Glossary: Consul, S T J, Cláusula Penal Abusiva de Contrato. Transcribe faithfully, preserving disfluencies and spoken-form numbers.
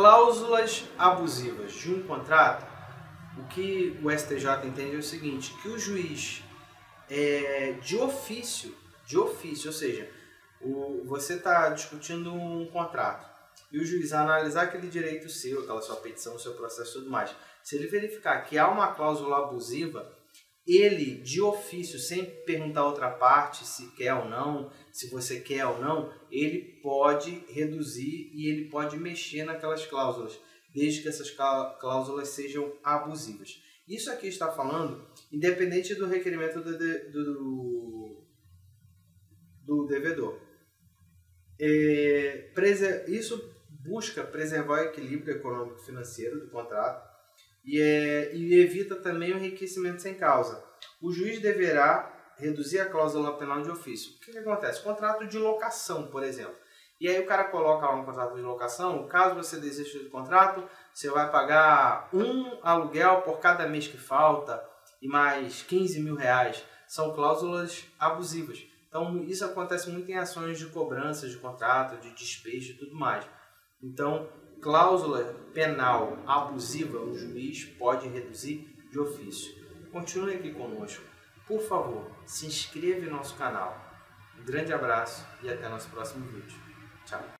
cláusulas abusivas de um contrato, o que o S T J entende é o seguinte, que o juiz é, de ofício, de ofício, ou seja, o, você está discutindo um contrato e o juiz analisar aquele direito seu, aquela sua petição, seu processo e tudo mais, se ele verificar que há uma cláusula abusiva, ele, de ofício, sem perguntar a outra parte se quer ou não, se você quer ou não, ele pode reduzir e ele pode mexer naquelas cláusulas, desde que essas cláusulas sejam abusivas. Isso aqui está falando, independente do requerimento do, do, do devedor. É, isso busca preservar o equilíbrio econômico-financeiro do contrato, E, é, e evita também o enriquecimento sem causa. O juiz deverá reduzir a cláusula penal de ofício. O que, que acontece? Contrato de locação, por exemplo. E aí o cara coloca lá um contrato de locação, caso você desista do contrato, você vai pagar um aluguel por cada mês que falta e mais quinze mil reais. São cláusulas abusivas. Então isso acontece muito em ações de cobrança de contrato, de despejo e tudo mais. Então, cláusula penal abusiva, o juiz pode reduzir de ofício. Continue aqui conosco. Por favor, se inscreva no nosso canal. Um grande abraço e até nosso próximo vídeo. Tchau.